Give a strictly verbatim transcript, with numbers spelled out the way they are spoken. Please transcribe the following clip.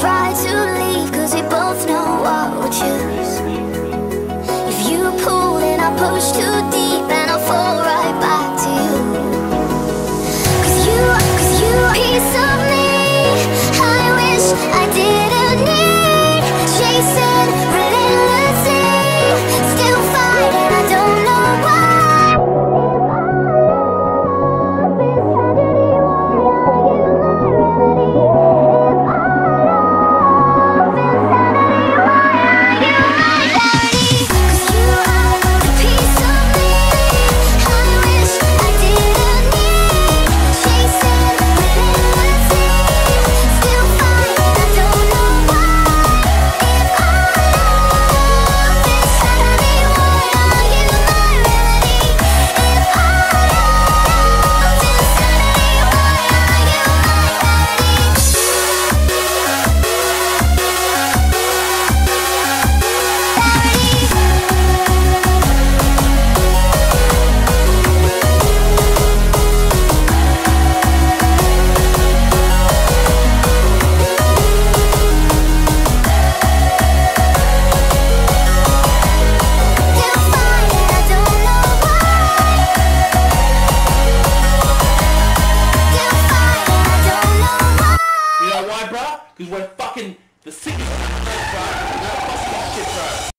try to leave, cause we both know what we'll choose. If you pull, then I'll push too deep, and I'll fall right back to you. Cause you, cause you are a piece of me I wish I didn't need. Chasing relentlessly, still fighting, I don't know why. Because we're fucking the sickest.